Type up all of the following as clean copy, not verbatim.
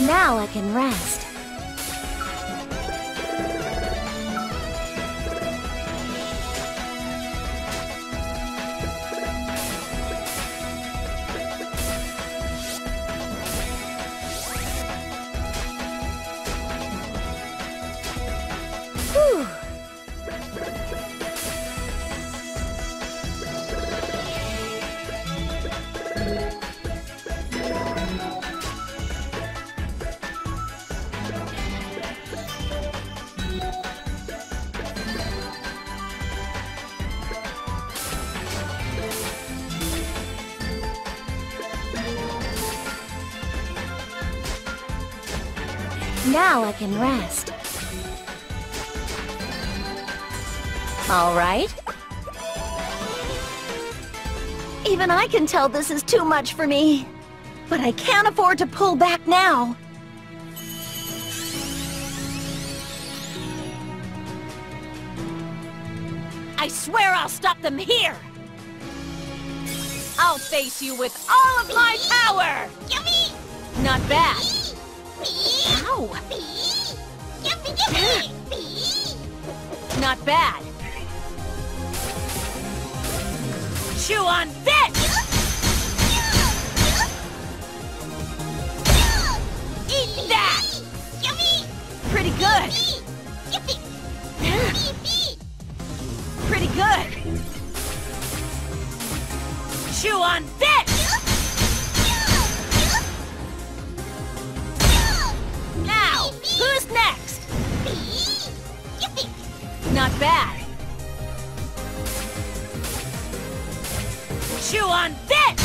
Now I can rest. Now I can rest. All right. Even I can tell this is too much for me. But I can't afford to pull back now. I swear I'll stop them here. I'll face you with all of my power. Yummy! Not bad. Ow! Not bad. Chew on this! Eat that! Pretty good. Pretty good. Chew on this! Who's next? Not bad. Chew on this!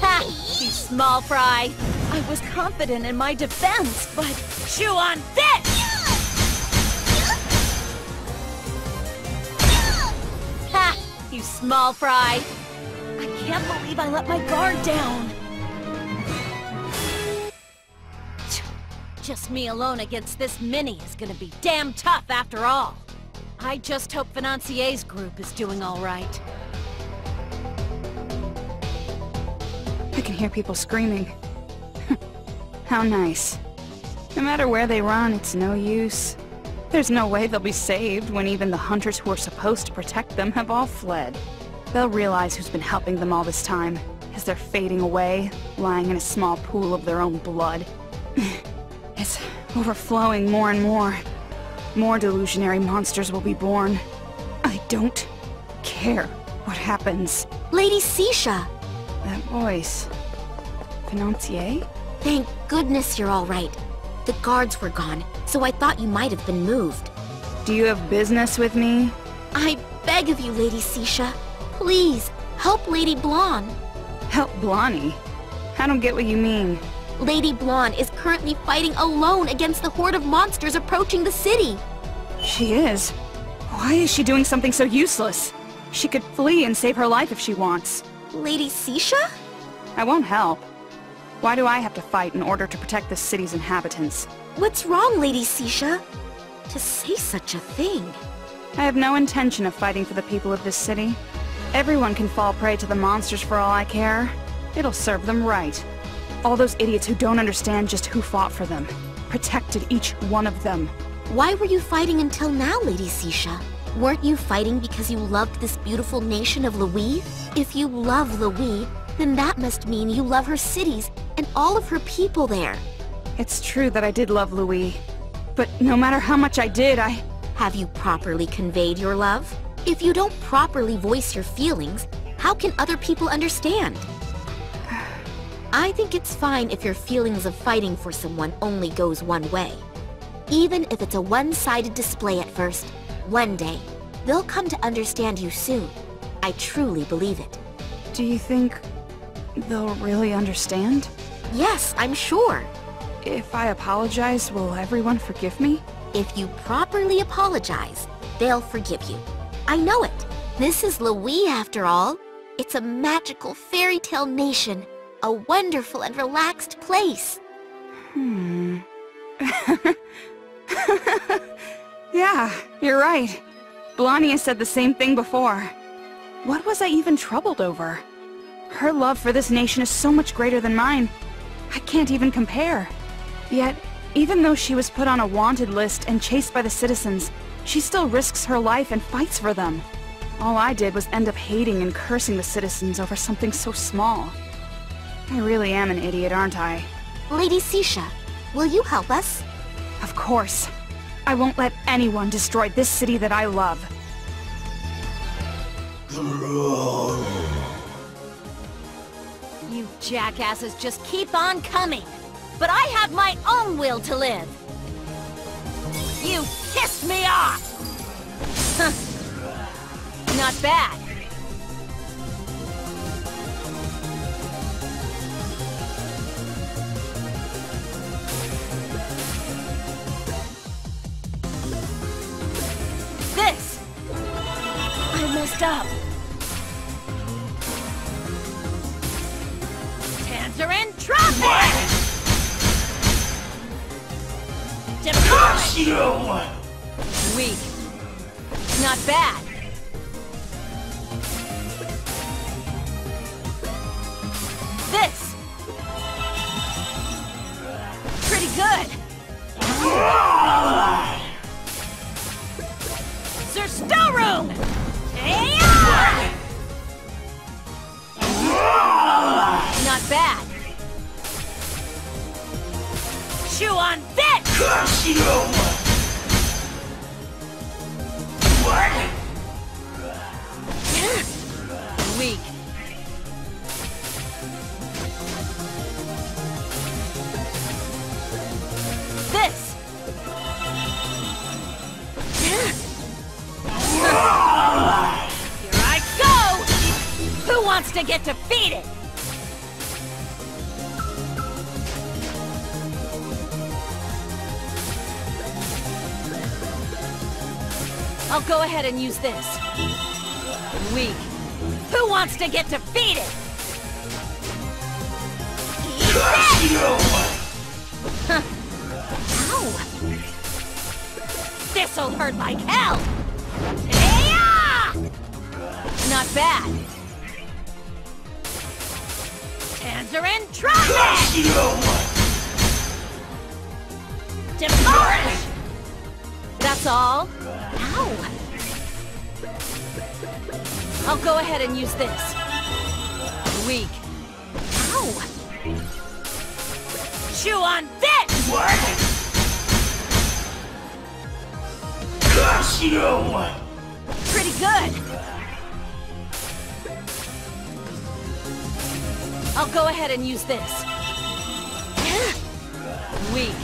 Ha! You small fry. I was confident in my defense, but... Chew on this! Ha! You small fry. I can't believe I let my guard down. Just me alone against this mini is gonna be damn tough after all. I just hope Financier's group is doing all right. I can hear people screaming. How nice. No matter where they run, it's no use. There's no way they'll be saved when even the hunters who are supposed to protect them have all fled. They'll realize who's been helping them all this time, as they're fading away, lying in a small pool of their own blood. It's overflowing more and more. More delusionary monsters will be born. I don't care what happens. Lady Seisha! That voice... Financier? Thank goodness you're all right. The guards were gone, so I thought you might have been moved. Do you have business with me? I beg of you, Lady Seisha. Please, help Lady Blonde. Help Blonnie? I don't get what you mean. Lady Blonde is currently fighting alone against the horde of monsters approaching the city. She is? Why is she doing something so useless? She could flee and save her life if she wants. Lady Seisha? I won't help. Why do I have to fight in order to protect the city's inhabitants? What's wrong, Lady Seisha? To say such a thing. I have no intention of fighting for the people of this city. Everyone can fall prey to the monsters for all I care. It'll serve them right. All those idiots who don't understand just who fought for them, protected each one of them. Why were you fighting until now, Lady Seisha? Weren't you fighting because you loved this beautiful nation of Louis? If you love Louis, then that must mean you love her cities and all of her people there. It's true that I did love Louis, but no matter how much I did, I... Have you properly conveyed your love? If you don't properly voice your feelings, how can other people understand? I think it's fine if your feelings of fighting for someone only goes one way. Even if it's a one-sided display at first, one day, they'll come to understand you soon. I truly believe it. Do you think they'll really understand? Yes, I'm sure. If I apologize, will everyone forgive me? If you properly apologize, they'll forgive you. I know it. This is Louis, after all. It's a magical fairy tale nation. A wonderful and relaxed place. Yeah, you're right. Blondie has said the same thing before. What was I even troubled over? Her love for this nation is so much greater than mine. I can't even compare. Yet, even though she was put on a wanted list and chased by the citizens, she still risks her life and fights for them. All I did was end up hating and cursing the citizens over something so small. I really am an idiot, aren't I? Lady Seisha, will you help us? Of course. I won't let anyone destroy this city that I love. You jackasses just keep on coming. But I have my own will to live. You pissed me off! Huh. Not bad. This! I messed up. Hands are in traffic! Curse you! Weak. Not bad. This. Pretty good. There's still room. Not bad. Chew on this. Curse you! What? Weak. This. Here I go. Who wants to get defeated? I'll go ahead and use this. Weak. Who wants to get defeated? Huh. Ow! This'll hurt like hell! Not bad. Hands are in traffic! Demolish! That's all? Ow! I'll go ahead and use this. Weak. Ow! Chew on this! What? Curse you! Pretty good. I'll go ahead and use this. Weak.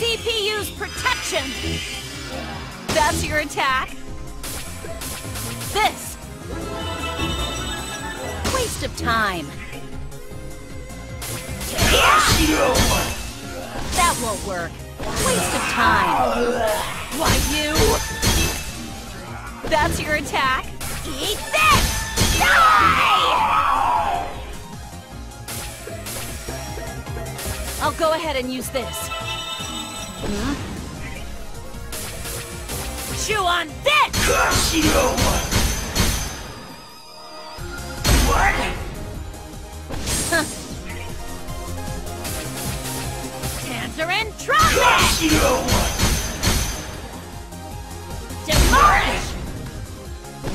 CPU's protection! That's your attack? This! Waste of time. That won't work. Waste of time. Why you? That's your attack? Eat this! Die! I'll go ahead and use this. Huh? Chew on this! Curse you! What? Huh. Hands are in traffic! Curse you! Demolish!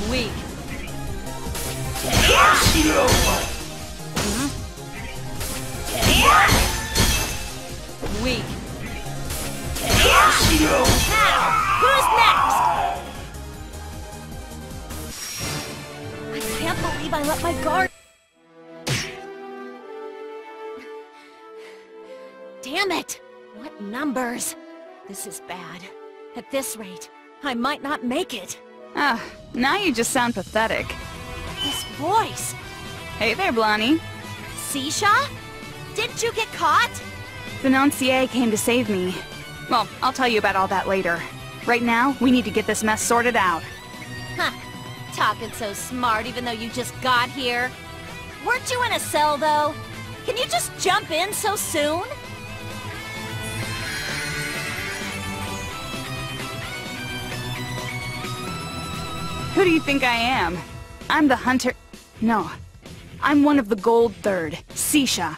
Weak. Curse you! Huh? Weak. Now, who's next? I can't believe I let my guard... Damn it! What numbers? This is bad. At this rate, I might not make it. Ah, now you just sound pathetic. This voice! Hey there, Blonnie. Seisha? Didn't you get caught? Financier came to save me. Well, I'll tell you about all that later. Right now, we need to get this mess sorted out. Huh. Talking so smart even though you just got here. Weren't you in a cell, though? Can you just jump in so soon? do you think I am? I'm the hunter... No. I'm one of the Gold Third, Seisha.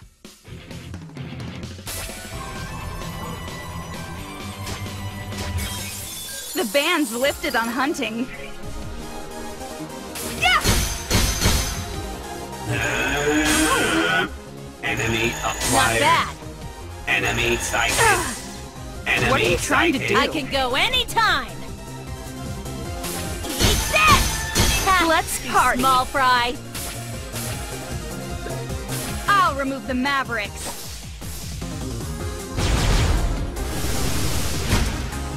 The ban's lifted on hunting. Enemy acquired. Not bad. Enemy sighted. Enemy what are you trying sighted. To do? I can go anytime. Eat that! Let's party, small fry. I'll remove the Mavericks.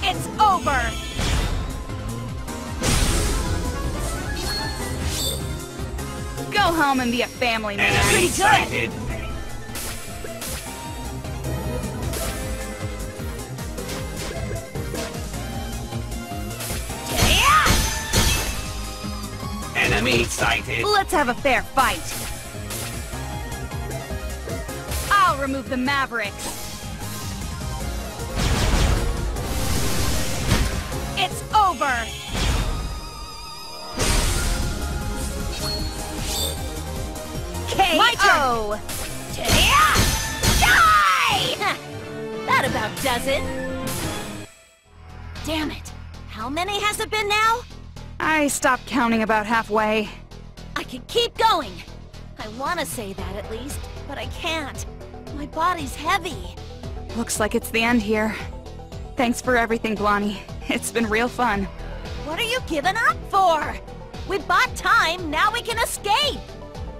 It's over. Go home and be a family man. Pretty good. Sighted. Enemy sighted. Let's have a fair fight. I'll remove the Mavericks. It's over. K.O. Die! That about does it. Damn it. How many has it been now? I stopped counting about halfway. I could keep going. I want to say that at least, but I can't. My body's heavy. Looks like it's the end here. Thanks for everything, Blonnie. It's been real fun. What are you giving up for? We bought time, now we can escape!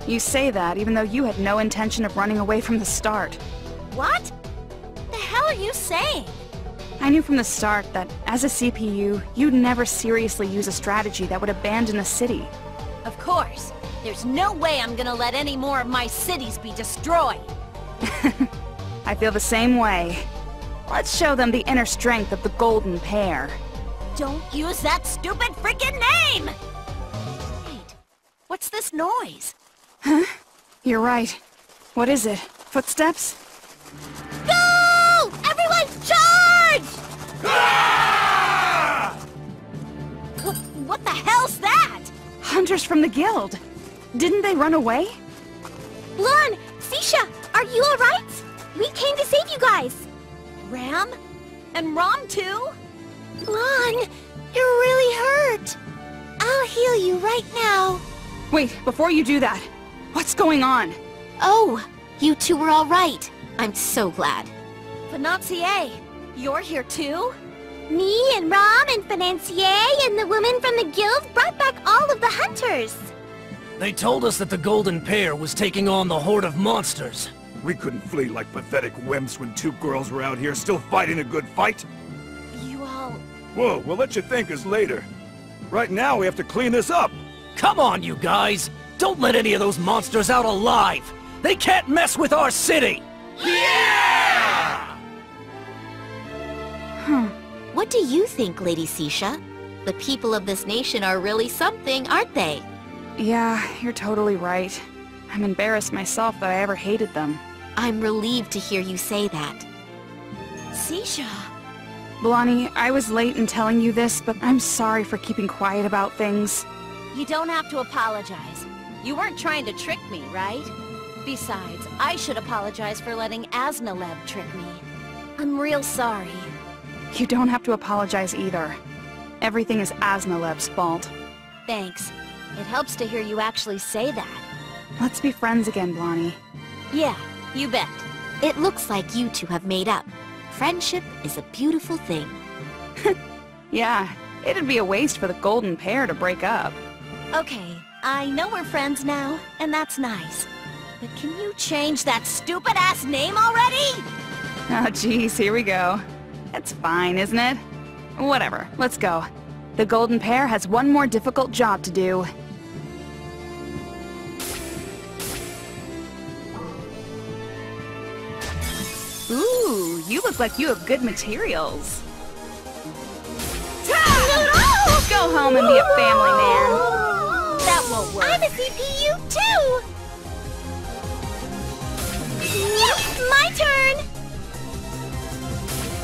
You say that even though you had no intention of running away from the start. What? The hell are you saying? I knew from the start that, as a CPU, you'd never seriously use a strategy that would abandon a city. Of course. There's no way I'm gonna let any more of my cities be destroyed. I feel the same way. Let's show them the inner strength of the Golden Pair. Don't use that stupid freaking name! Wait, what's this noise? Huh? You're right. What is it? Footsteps? Go! Everyone charge! Ah! What the hell's that? Hunters from the guild. Didn't they run away? Blonde! Seisha! Are you alright? We came to save you guys! Ram? And Rom too? Blonde! You're really hurt! I'll heal you right now! Wait, before you do that, what's going on? Oh! You two were alright! I'm so glad. Financier! You're here too? Me and Rom and Financier and the woman from the guild brought back all of the hunters! They told us that the Golden Pair was taking on the horde of monsters. We couldn't flee like pathetic wimps when two girls were out here still fighting a good fight. You all... Whoa, we'll let you thank us later. Right now we have to clean this up. Come on, you guys! Don't let any of those monsters out alive! They can't mess with our city! Yeah! Huh. What do you think, Lady Seisha? The people of this nation are really something, aren't they? Yeah, you're totally right. I'm embarrassed myself that I ever hated them. I'm relieved to hear you say that. Seisha... Blonnie, I was late in telling you this, but I'm sorry for keeping quiet about things. You don't have to apologize. You weren't trying to trick me, right? Besides, I should apologize for letting Asnoleb trick me. I'm real sorry. You don't have to apologize either. Everything is Asnoleb's fault. Thanks. It helps to hear you actually say that. Let's be friends again, Blonnie. Yeah, you bet. It looks like you two have made up. Friendship is a beautiful thing. Yeah, it'd be a waste for the Golden Pair to break up. Okay, I know we're friends now, and that's nice. But can you change that stupid-ass name already? Oh, jeez, here we go. That's fine, isn't it? Whatever, let's go. The Golden Pair has one more difficult job to do. Ooh, you look like you have good materials. Go home and be a family man. That won't work. I'm a CPU too! Yes! My turn!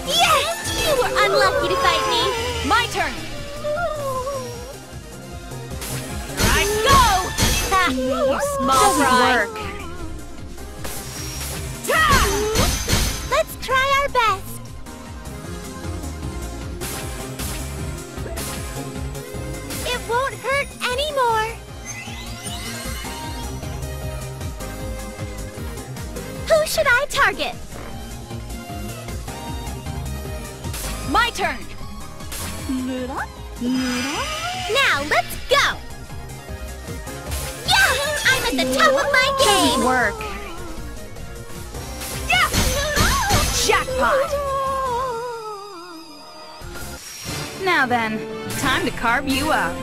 Yes! You were unlucky to fight me! My turn! small fry. Let's try our best. It won't hurt anymore. Who should I target? My turn. Now let's go. Yeah, I'm at the top of my game. Work. Yeah. Jackpot. Now then, time to carve you up.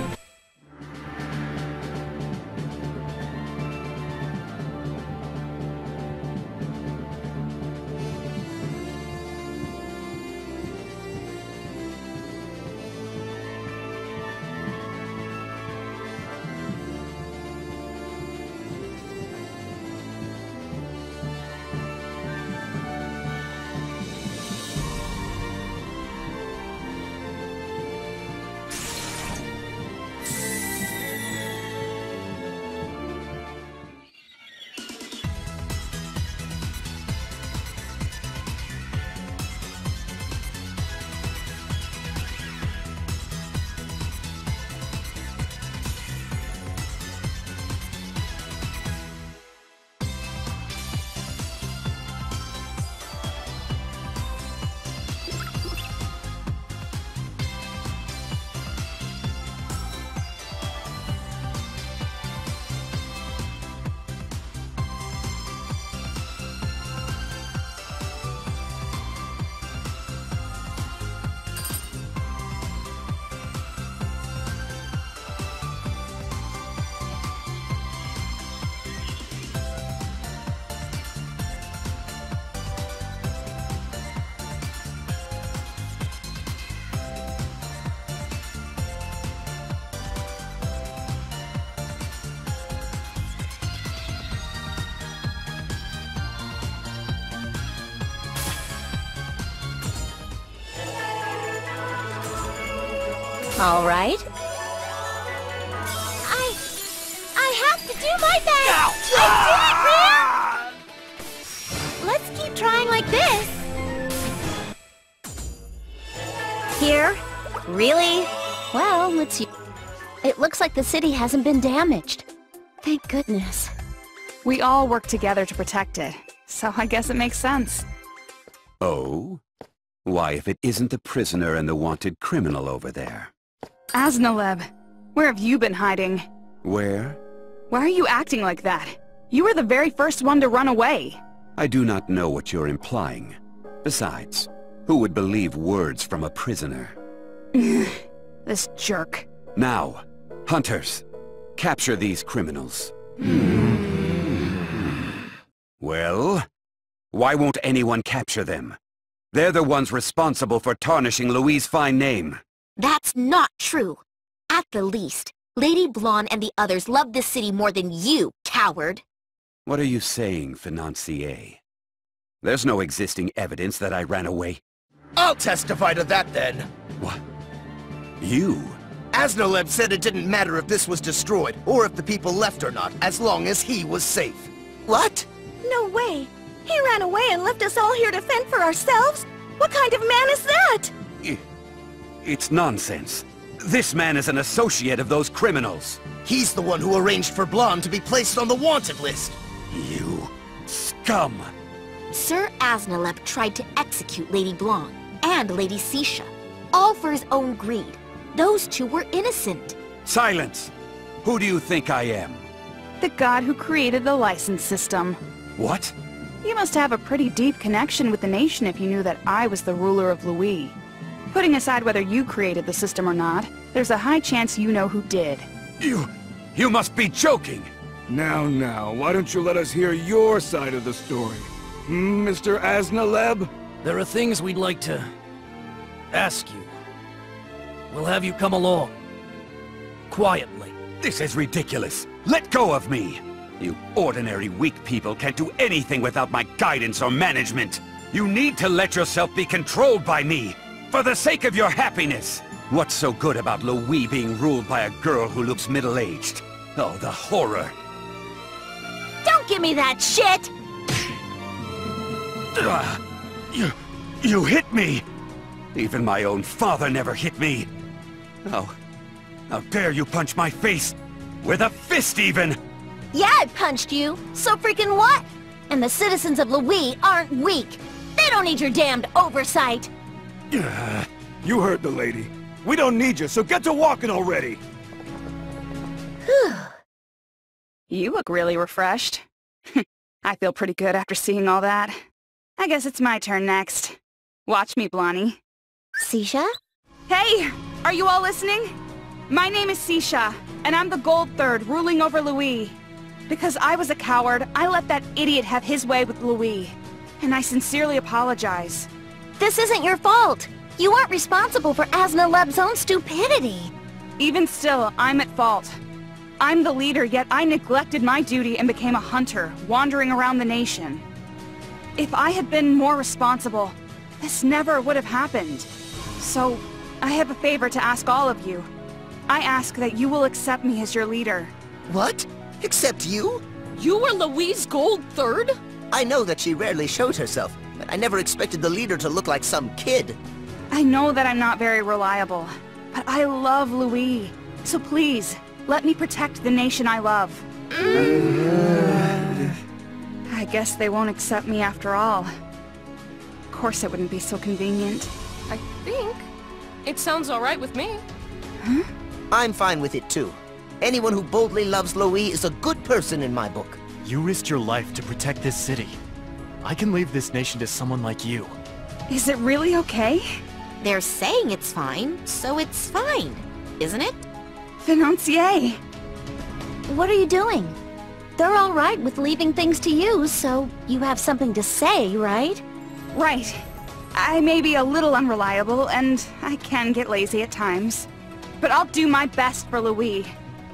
All right. I have to do my best! No. I did it, Ram! Let's keep trying like this. Here? Really? Well, let's see. It looks like the city hasn't been damaged. Thank goodness. We all work together to protect it, so I guess it makes sense. Oh? Why, if it isn't the prisoner and the wanted criminal over there? Asnoleb, where have you been hiding? Where? Why are you acting like that? You were the very first one to run away. I do not know what you're implying. Besides, who would believe words from a prisoner? This jerk. Now, hunters, capture these criminals. Well, why won't anyone capture them? They're the ones responsible for tarnishing Louis' fine name. That's not true. At the least, Lady Blonde and the others love this city more than you, coward. What are you saying, Financier? There's no existing evidence that I ran away. I'll testify to that, then. What? You? Asnaleb said it didn't matter if this was destroyed, or if the people left or not, as long as he was safe. What? No way. He ran away and left us all here to fend for ourselves? What kind of man is that? It's nonsense. This man is an associate of those criminals. He's the one who arranged for Blonde to be placed on the wanted list. You scum. Sir Aznilep tried to execute Lady Blonde and Lady Seisha, all for his own greed. Those two were innocent. Silence! Who do you think I am? The god who created the license system. What? You must have a pretty deep connection with the nation if you knew that I was the ruler of Louis. Putting aside whether you created the system or not, there's a high chance you know who did. You must be joking! Now, why don't you let us hear your side of the story? Mr. Asnaleb? There are things we'd like to ask you. We'll have you come along. Quietly. This is ridiculous. Let go of me! You ordinary, weak people can't do anything without my guidance or management. You need to let yourself be controlled by me. For the sake of your happiness! What's so good about Louis being ruled by a girl who looks middle-aged? Oh, the horror! Don't give me that shit! You hit me! Even my own father never hit me! How dare you punch my face! With a fist, even! Yeah, I punched you! So freaking what? And the citizens of Louis aren't weak! They don't need your damned oversight! You heard the lady. We don't need you, so get to walking already! You look really refreshed. I feel pretty good after seeing all that. I guess it's my turn next. Watch me, Blonnie. Seisha? Hey! Are you all listening? My name is Seisha, and I'm the Gold Third ruling over Louis. Because I was a coward, I let that idiot have his way with Louis. And I sincerely apologize. This isn't your fault! You aren't responsible for Asnaleb's own stupidity! Even still, I'm at fault. I'm the leader, yet I neglected my duty and became a hunter, wandering around the nation. If I had been more responsible, this never would have happened. So, I have a favor to ask all of you. I ask that you will accept me as your leader. What? Accept you? You were Louise's Gold Third? I know that she rarely shows herself, but I never expected the leader to look like some kid. I know that I'm not very reliable, but I love Louis. So please, let me protect the nation I love. I guess they won't accept me after all. Of course it wouldn't be so convenient. I think it sounds alright with me. Huh? I'm fine with it too. Anyone who boldly loves Louis is a good person in my book. You risked your life to protect this city. I can leave this nation to someone like you. Is it really okay? They're saying it's fine, so it's fine, isn't it? Financier! What are you doing? They're all right with leaving things to you, so you have something to say, right? Right. I may be a little unreliable, and I can get lazy at times. But I'll do my best for Louis.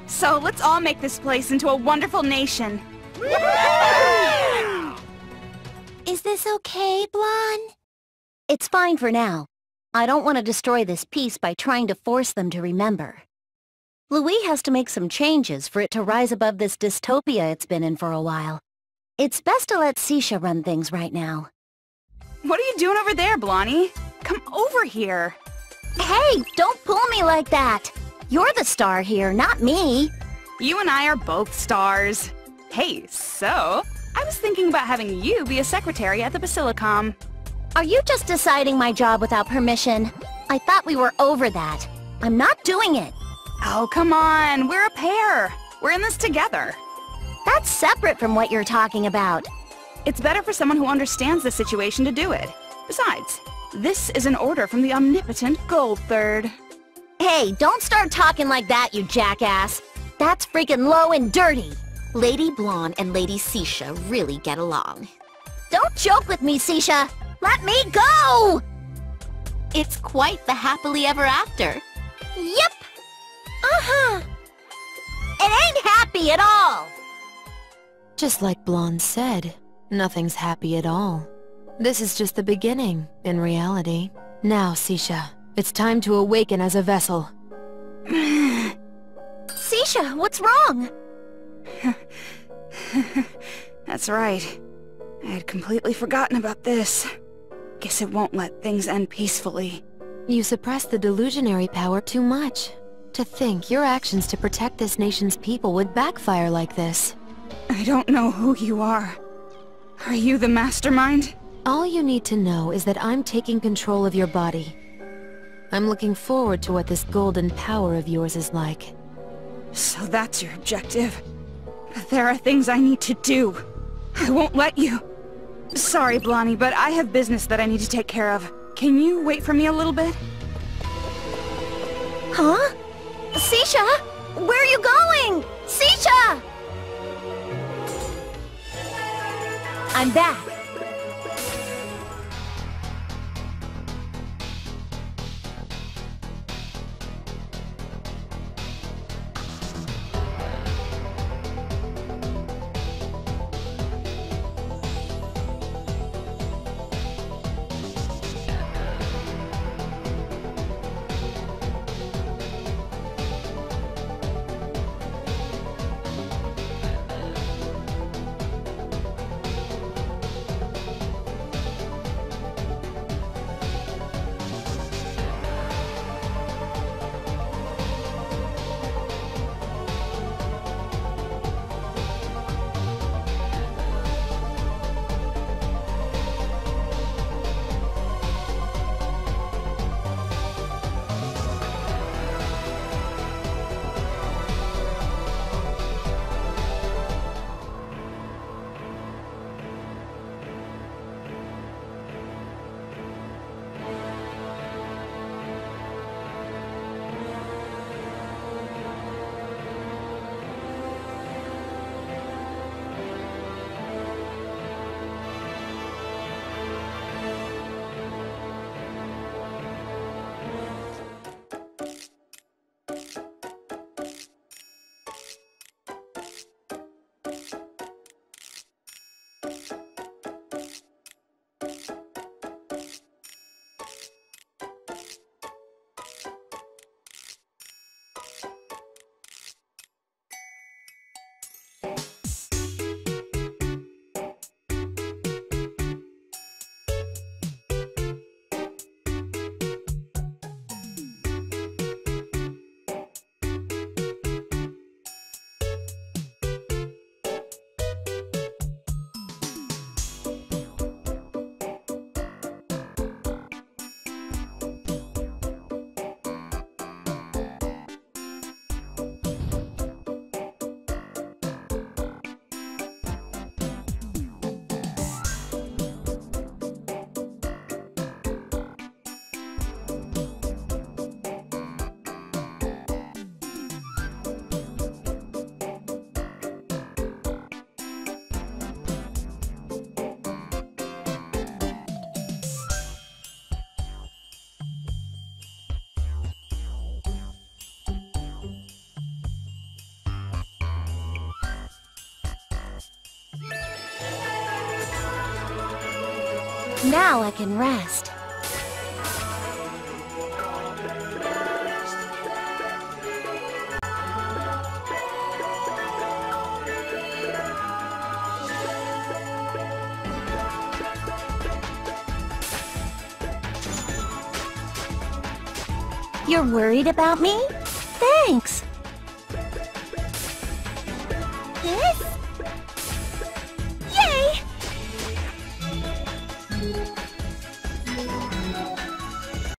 So let's all make this place into a wonderful nation. Is this okay, Blonde? It's fine for now. I don't want to destroy this peace by trying to force them to remember. Louis has to make some changes for it to rise above this dystopia it's been in for a while. It's best to let Seisha run things right now. What are you doing over there, Blonnie? Come over here! Hey, don't pull me like that! You're the star here, not me! You and I are both stars. Hey, so, I was thinking about having you be a secretary at the Basilicom. Are you just deciding my job without permission? I thought we were over that. I'm not doing it! Oh, come on! We're a pair! We're in this together! That's separate from what you're talking about. It's better for someone who understands the situation to do it. Besides, this is an order from the omnipotent Gold Third. Hey, don't start talking like that, you jackass! That's freaking low and dirty! Lady Blonde and Lady Seisha really get along. Don't joke with me, Seisha! Let me go! It's quite the happily ever after. Yep! Uh-huh. It ain't happy at all! Just like Blonde said, nothing's happy at all. This is just the beginning, in reality. Now, Seisha, it's time to awaken as a vessel. Seisha, what's wrong? That's right. I had completely forgotten about this. Guess it won't let things end peacefully. You suppressed the delusionary power too much. To think your actions to protect this nation's people would backfire like this. I don't know who you are. Are you the mastermind? All you need to know is that I'm taking control of your body. I'm looking forward to what this golden power of yours is like. So that's your objective. But there are things I need to do. I won't let you. Sorry, Blonnie, but I have business that I need to take care of. Can you wait for me a little bit? Huh? Seisha? Where are you going? Seisha! I'm back. Now I can rest. You're worried about me? Thanks! This